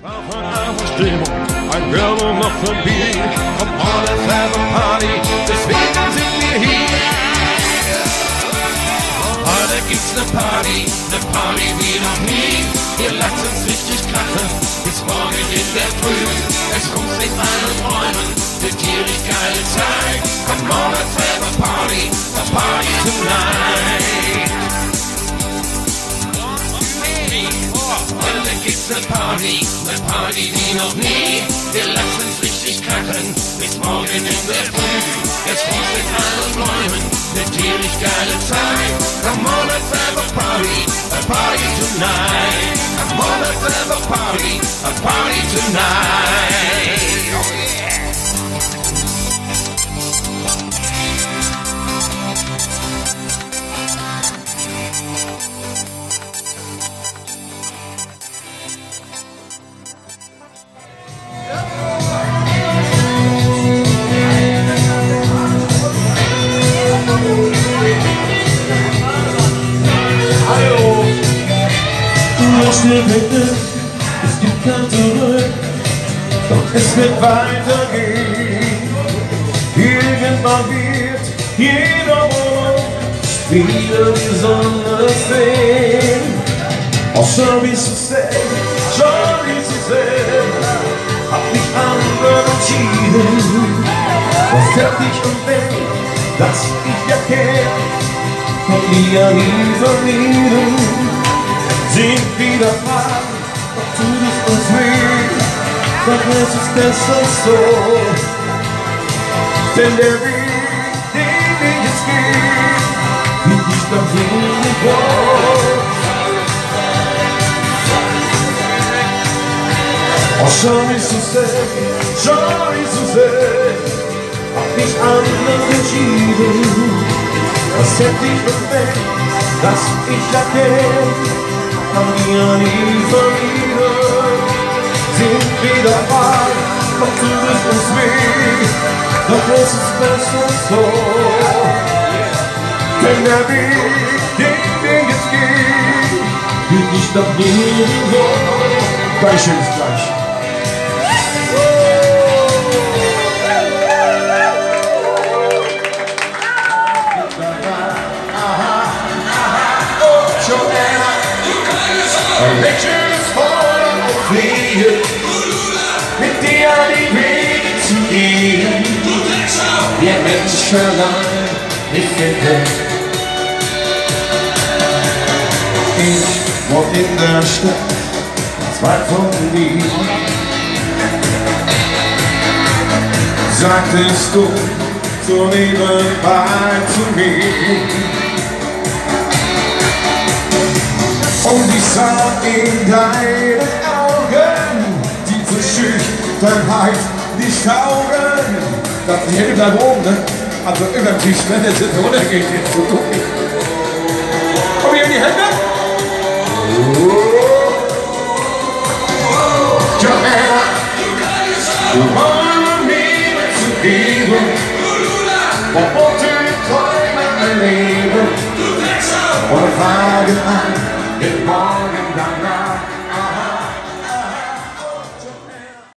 Party wie noch nie, ihr lasst uns richtig krachen, bis morgen in der Früh. Es kommt nicht an und träumen, wird hier nicht geile Zeit. Come on, let's have a party, a party tonight. Heute gibt's ne Party wie noch nie. Ihr lasst uns richtig krachen, bis morgen in der Früh. Es kommt nicht an und träumen, wird hier nicht geile Zeit. Come on, let's have a party. Party tonight, I'm on a clever party, a party tonight. Oh yeah. Es gibt kein Zurück, doch es wird weitergehen. Irgendwann wird jeder Mond wieder die Sonne sehen. Oh, sorry to say, hab mich andere entschieden. War fertig und weg, dass ich erkenn, von ihr nie verlieren. Sind wieder frei, doch tu nicht uns weh, doch es ist besser so. Denn der Weg, den ich jetzt geh, wird nicht am Ende groß. Oh, sorry Suzette, hab mich anders entschieden. Was hätt ich verfehlt, dass ich erkenn, an mir nie verlieren. Sind wieder frei, doch du bist uns weh, doch es ist besser so. Denn der Weg, den wir jetzt gehen, wird nicht nach nirgendwo. Gleich schön ist gleich. Welches Horn und Fliegen, mit dir die Wege zu gehen. Wir Menschen allein nicht finden. Ich wohne in der Stadt, weit von mir. Sagtest du so nebenbei zu mir. Und ich sah in deinen Augen, die zur Schüchternheit nicht taugen. Das hier bleiben oben, ne? Also über den Tisch, wenn es jetzt runtergeht, jetzt so dunkel. Komm hier in die Hände. Johanna, du wolltest mir zu geben, und rote Träume erleben, und Fragen an. Goodbye.